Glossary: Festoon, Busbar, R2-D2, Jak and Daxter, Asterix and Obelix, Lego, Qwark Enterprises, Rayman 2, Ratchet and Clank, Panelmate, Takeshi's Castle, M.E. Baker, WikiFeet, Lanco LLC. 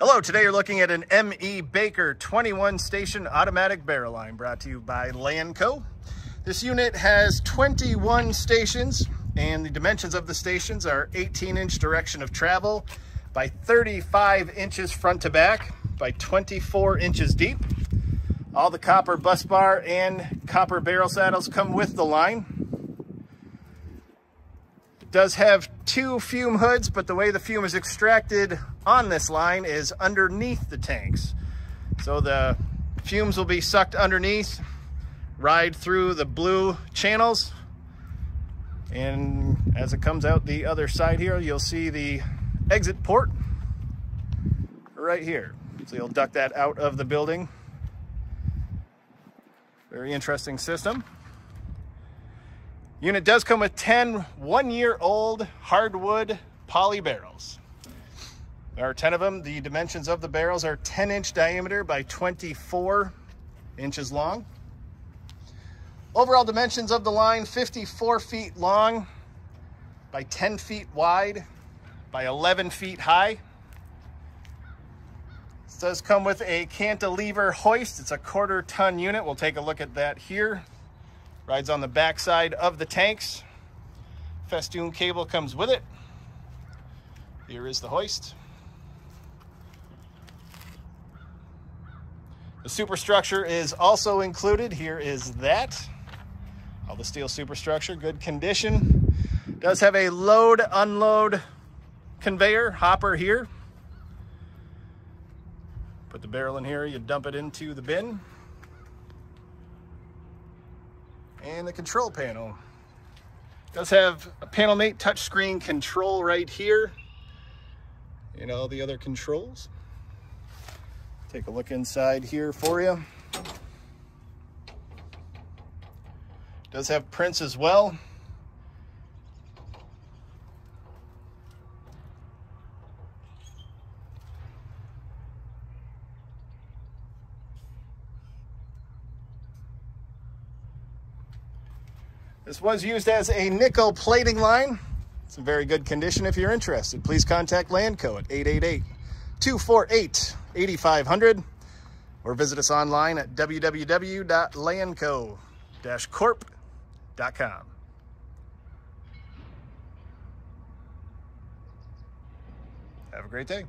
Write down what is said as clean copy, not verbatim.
Hello, today you're looking at an M.E. Baker 21 station automatic barrel line brought to you by Lanco. This unit has 21 stations and the dimensions of the stations are 18-inch direction of travel by 35 inches front to back by 24 inches deep. All the copper bus bar and copper barrel saddles come with the line. It does have two fume hoods, but the way the fume is extracted on this line is underneath the tanks. So the fumes will be sucked underneath, ride through the blue channels, and as it comes out the other side here, you'll see the exit port right here. So you'll duct that out of the building. Very interesting system. Unit does come with 10 one-year-old hardwood poly barrels. There are 10 of them. The dimensions of the barrels are 10-inch diameter by 24 inches long. Overall dimensions of the line, 54 feet long by 10 feet wide by 11 feet high. This does come with a cantilever hoist. It's a quarter-ton unit. We'll take a look at that here. Rides on the backside of the tanks. Festoon cable comes with it. Here is the hoist. The superstructure is also included. Here is that. All the steel superstructure, good condition. Does have a load, unload conveyor hopper here. Put the barrel in here, you dump it into the bin. And the control panel does have a Panelmate touchscreen control right here and all the other controls. Take a look inside here for you. Does have prints as well. This was used as a nickel plating line. It's in very good condition. If you're interested, please contact Lanco at 888-248-8500 or visit us online at www.lanco-corp.com. Have a great day.